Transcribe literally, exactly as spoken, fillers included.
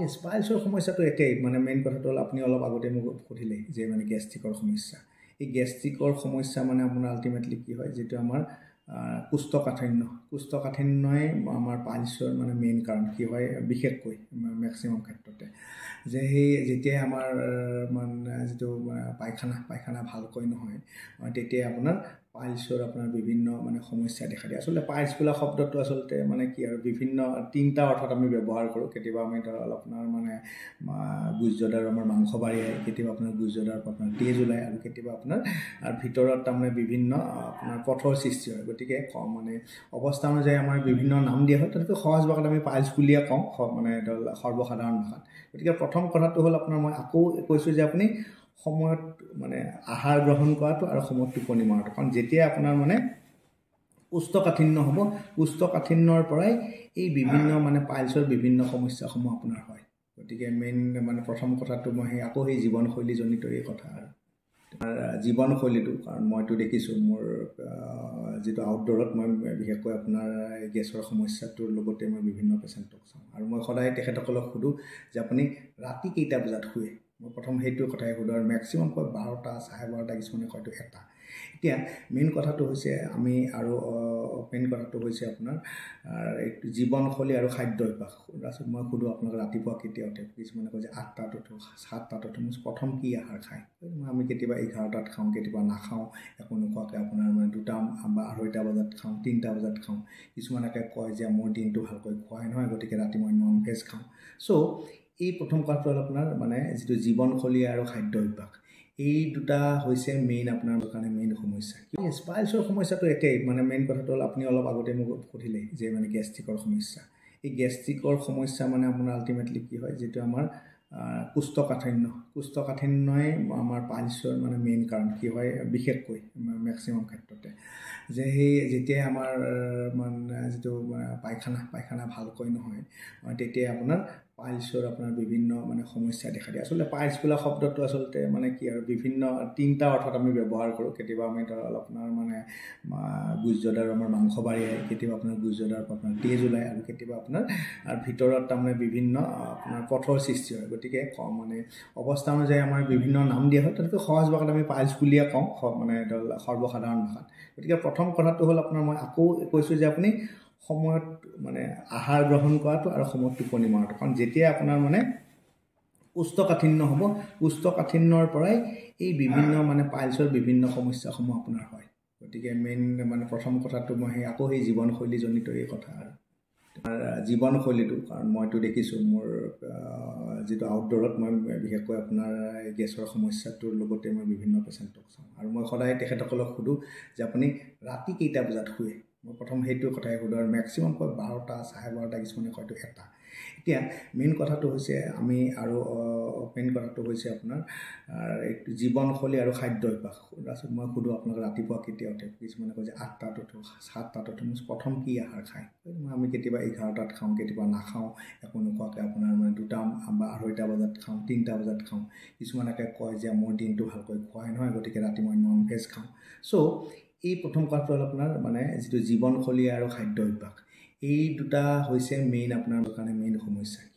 Yes, পাইলছৰ সমস্যাটো একেই মানে। মেইন কথাটো হ'ল আপুনি অলপ আগতে মোক সুধিলে যে মানে গেষ্ট্ৰিকৰ সমস্যা। এই গেষ্ট্ৰিকৰ সমস্যা মানে আপোনাৰ আল্টিমেটলি কি হয়, যিটো আমাৰ কুষ্ঠকাঠিন্য, কুষ্ঠকাঠিন্যই আমাৰ পাইলছৰ মানে মেইন কাৰণ। কি হয় বিশেষকৈ মেক্সিমাম ক্ষেত্ৰতে যে সেই যেতিয়াই আমাৰ মানে যিটো পায়খানা পায়খানা ভালকৈ নহয়, তেতিয়াই আপোনাৰ পাইলছৰ আপোনাৰ বিভিন্ন মানে সমস্যা দেখা দিয়ে। আচলতে পাইলছ বোলা শব্দটো আচলতে মানে কি আৰু বিভিন্ন তিনিটা অৰ্থত আমি ব্যৱহাৰ কৰোঁ। কেতিয়াবা আমি ধৰক আপোনাৰ মানে গুজ্জদাৰ আমাৰ মাংস বাঢ়ি আহে, কেতিয়াবা আপোনাৰ গুজ্জদাৰ আপোনাৰ তেজ ওলায়, আৰু কেতিয়াবা আপোনাৰ ভিতৰত তাৰমানে বিভিন্ন আপোনাৰ পথৰ সৃষ্টি হয়। গতিকে কম মানে অৱস্থা অনুযায়ী আমাৰ বিভিন্ন নাম দিয়া হয়। তথাপি সহজ ভাষাত আমি পাইলছ বুলিয়ে কওঁ, মানে সৰ্বসাধাৰণ ভাষাত। গতিকে প্ৰথম কথাটো হ'ল আপোনাৰ মই আকৌ কৈছোঁ যে আপুনি সময়ত মানে আহাৰ গ্ৰহণ কৰাটো আৰু সময়ত টোপনি মৰাটো। কাৰণ যেতিয়া আপোনাৰ মানে কুষ্ঠকাঠিন্য হ'ব, কুষ্ঠকাঠিন্যৰ পৰাই এই বিভিন্ন মানে পাইলছৰ বিভিন্ন সমস্যাসমূহ আপোনাৰ হয়। গতিকে মেইন মানে প্ৰথম কথাটো মই সেই আকৌ সেই জীৱনশৈলীজনিত এই কথা আৰু জীৱনশৈলীটো। কাৰণ মইতো দেখিছোঁ মোৰ যিটো আউটডোৰত মই বিশেষকৈ আপোনাৰ গেছৰ সমস্যাটোৰ লগতে মই বিভিন্ন পেচেণ্টক চাওঁ, আৰু মই সদায় তেখেতসকলক সোধোঁ যে আপুনি ৰাতি কেইটা বজাত শুৱে। মই প্ৰথম সেইটো কথাই সোধোঁ, আৰু মেক্সিমাম কয় বাৰটা, চাৰে বাৰটা, কিছুমানে হয়তো এটা। এতিয়া মেইন কথাটো হৈছে আমি আৰু মেইন কথাটো হৈছে আপোনাৰ জীৱনশৈলী আৰু খাদ্য অভ্যাস। তাৰপিছত মই সোধোঁ আপোনাক ৰাতিপুৱা কেতিয়া উঠে, কিছুমানে কয় যে আঠটাত উঠোঁ, সাতটাত উঠোঁ। মই প্ৰথম কি আহাৰ খায়, আমি কেতিয়াবা এঘাৰটাত খাওঁ, কেতিয়াবা নাখাওঁ একো নোখোৱাকৈ আপোনাৰ মানে দুটা বা আঢ়ৈটা বজাত খাওঁ, তিনিটা বজাত খাওঁ। কিছুমানে কয় যে মোৰ দিনটো ভালকৈ খোৱাই নহয়, গতিকে ৰাতি মই নন ভেজ খাওঁ। চ' এই প্ৰথম কথাটো হ'ল আপোনাৰ মানে যিটো জীৱনশৈলী আৰু খাদ্য অভ্যাস, এই দুটা হৈছে মেইন আপোনাৰ কাৰণে মেইন সমস্যা। পাইলছৰ সমস্যাটো একেই মানে। মেইন কথাটো হ'ল আপুনি অলপ আগতে মোক সুধিলে যে মানে গেষ্ট্ৰিকৰ সমস্যা। এই গেষ্ট্ৰিকৰ সমস্যা মানে আপোনাৰ আল্টিমেটলি কি হয়, যিটো আমাৰ কুষ্ঠকাঠিন্য, কুষ্ঠকাঠিন্যই আমাৰ পাইলছৰ মানে মেইন কাৰণ। কি হয় বিশেষকৈ মেক্সিমাম ক্ষেত্ৰতে যে সেই যেতিয়াই আমাৰ মানে যিটো পায়খানা পায়খানা ভালকৈ নহয়, তেতিয়াই আপোনাৰ পাইলছৰ আপোনাৰ বিভিন্ন মানে সমস্যা দেখা দিয়ে। আচলতে পাইলছ বোলা শব্দটো আচলতে মানে কি আৰু বিভিন্ন তিনিটা অৰ্থত আমি ব্যৱহাৰ কৰোঁ। কেতিয়াবা আমি ধৰক আপোনাৰ মানে গুজ্জদাৰ আমাৰ মাংস বাঢ়ি আহে, কেতিয়াবা আপোনাৰ গুজ্জদাৰ আপোনাৰ তেজ ওলায়, আৰু কেতিয়াবা আপোনাৰ ভিতৰত তাৰমানে বিভিন্ন আপোনাৰ পথৰ সৃষ্টি হয়। গতিকে কম মানে অৱস্থা অনুযায়ী আমাৰ বিভিন্ন নাম দিয়া হয়। তথাপি সহজ ভাষাত আমি পাইলছ বুলিয়ে কওঁ, মানে সৰ্বসাধাৰণ ভাষাত। গতিকে প্ৰথম কথাটো হ'ল আপোনাৰ মই আকৌ কৈছোঁ যে আপুনি সময়ত মানে আহাৰ গ্ৰহণ কৰাটো আৰু সময়ত টোপনি মৰাটো। কাৰণ যেতিয়া আপোনাৰ মানে কুষ্ঠকাঠিন্য হ'ব, কুষ্ঠকাঠিন্যৰ পৰাই এই বিভিন্ন মানে পাইলছৰ বিভিন্ন সমস্যাসমূহ আপোনাৰ হয়। গতিকে মেইন মানে প্ৰথম কথাটো মই সেই আকৌ সেই জীৱনশৈলীজনিত এই কথা আৰু জীৱনশৈলীটো। কাৰণ মইতো দেখিছোঁ মোৰ যিটো আউটডোৰত মই বিশেষকৈ আপোনাৰ গেছৰ সমস্যাটোৰ লগতে মই বিভিন্ন পেচেণ্টক চাওঁ, আৰু মই সদায় তেখেতসকলক সোধোঁ যে আপুনি ৰাতি কেইটা বজাত শুৱে। মই প্ৰথম সেইটো কথাই সোধোঁ, আৰু মেক্সিমাম কয় বাৰটা, চাৰে বাৰটা, কিছুমানে হয়তো এটা। এতিয়া মেইন কথাটো হৈছে আমি আৰু মেইন কথাটো হৈছে আপোনাৰ জীৱনশৈলী আৰু খাদ্য অভ্যাস। তাৰপিছত মই সোধোঁ আপোনাক ৰাতিপুৱা কেতিয়া উঠে, কিছুমানে কয় যে আঠটাত উঠোঁ, সাতটাত উঠোঁ। মই প্ৰথম কি আহাৰ খায়, আমি কেতিয়াবা এঘাৰটাত খাওঁ, কেতিয়াবা নাখাওঁ একো নোখোৱাকৈ আপোনাৰ মানে দুটা বা আঢ়ৈটা বজাত খাওঁ, তিনিটা বজাত খাওঁ। কিছুমানে কয় যে মোৰ দিনটো ভালকৈ খোৱাই নহয়, গতিকে ৰাতি মই নন ভেজ খাওঁ। চ' এই প্ৰথম কথাটো হ'ল আপোনাৰ মানে যিটো জীৱনশৈলী আৰু খাদ্য অভ্যাস, এই দুটা হৈছে মেইন আপোনাৰ কাৰণে মেইন সমস্যা।